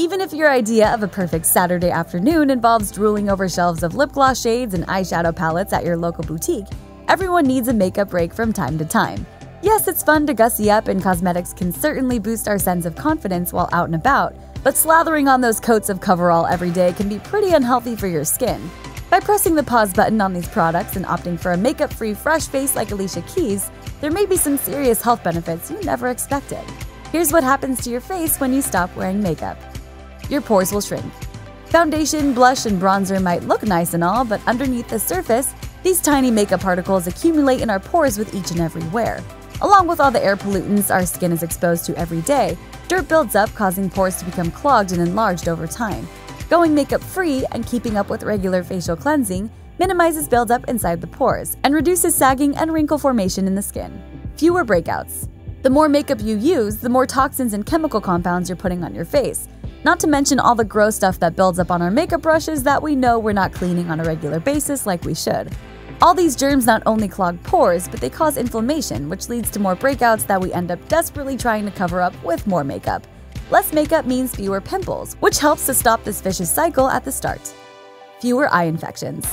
Even if your idea of a perfect Saturday afternoon involves drooling over shelves of lip gloss shades and eyeshadow palettes at your local boutique, everyone needs a makeup break from time to time. Yes, it's fun to gussy up, and cosmetics can certainly boost our sense of confidence while out and about, but slathering on those coats of coverall every day can be pretty unhealthy for your skin. By pressing the pause button on these products and opting for a makeup-free fresh face like Alicia Keys, there may be some serious health benefits you never expected. Here's what happens to your face when you stop wearing makeup. Your pores will shrink. Foundation, blush, and bronzer might look nice and all, but underneath the surface, these tiny makeup particles accumulate in our pores with each and every wear. Along with all the air pollutants our skin is exposed to every day, dirt builds up, causing pores to become clogged and enlarged over time. Going makeup-free and keeping up with regular facial cleansing minimizes buildup inside the pores and reduces sagging and wrinkle formation in the skin. Fewer breakouts. The more makeup you use, the more toxins and chemical compounds you're putting on your face, not to mention all the gross stuff that builds up on our makeup brushes that we know we're not cleaning on a regular basis like we should. All these germs not only clog pores, but they cause inflammation, which leads to more breakouts that we end up desperately trying to cover up with more makeup. Less makeup means fewer pimples, which helps to stop this vicious cycle at the start. Fewer eye infections.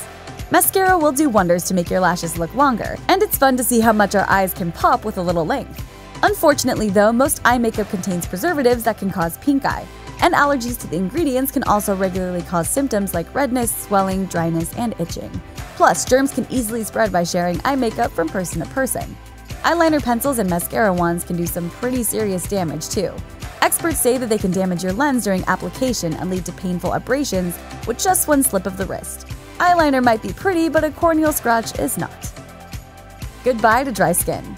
Mascara will do wonders to make your lashes look longer, and it's fun to see how much our eyes can pop with a little length. Unfortunately though, most eye makeup contains preservatives that can cause pink eye, and allergies to the ingredients can also regularly cause symptoms like redness, swelling, dryness, and itching. Plus, germs can easily spread by sharing eye makeup from person to person. Eyeliner pencils and mascara wands can do some pretty serious damage too. Experts say that they can damage your lens during application and lead to painful abrasions with just one slip of the wrist. Eyeliner might be pretty, but a corneal scratch is not. Goodbye to dry skin.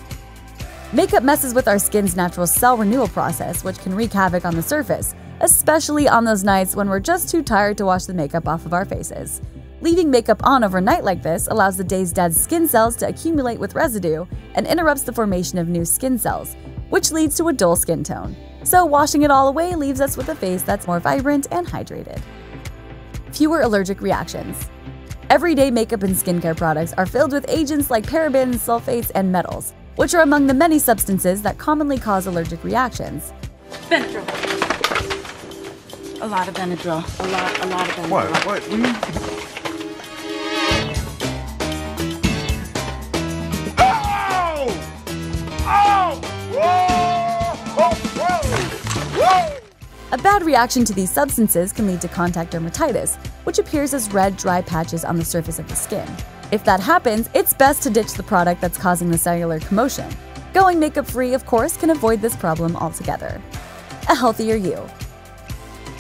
Makeup messes with our skin's natural cell renewal process, which can wreak havoc on the surface, especially on those nights when we're just too tired to wash the makeup off of our faces. Leaving makeup on overnight like this allows the day's dead skin cells to accumulate with residue and interrupts the formation of new skin cells, which leads to a dull skin tone. So washing it all away leaves us with a face that's more vibrant and hydrated. Fewer allergic reactions. Everyday makeup and skincare products are filled with agents like parabens, sulfates, and metals, which are among the many substances that commonly cause allergic reactions. Benadryl. A lot of Benadryl. A lot of Benadryl. What? A bad reaction to these substances can lead to contact dermatitis, which appears as red, dry patches on the surface of the skin. If that happens, it's best to ditch the product that's causing the cellular commotion. Going makeup-free, of course, can avoid this problem altogether. A healthier you.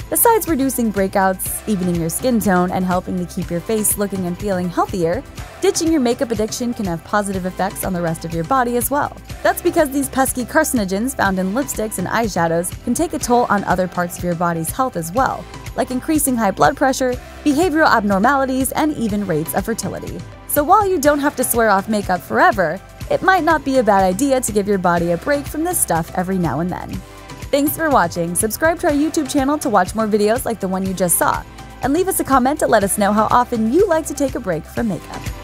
Besides reducing breakouts, evening your skin tone, and helping to keep your face looking and feeling healthier, ditching your makeup addiction can have positive effects on the rest of your body as well. That's because these pesky carcinogens found in lipsticks and eyeshadows can take a toll on other parts of your body's health as well, like increasing high blood pressure, behavioral abnormalities, and even rates of fertility. So while you don't have to swear off makeup forever, it might not be a bad idea to give your body a break from this stuff every now and then. Thanks for watching. Subscribe to our YouTube channel to watch more videos like the one you just saw, and leave us a comment to let us know how often you like to take a break from makeup.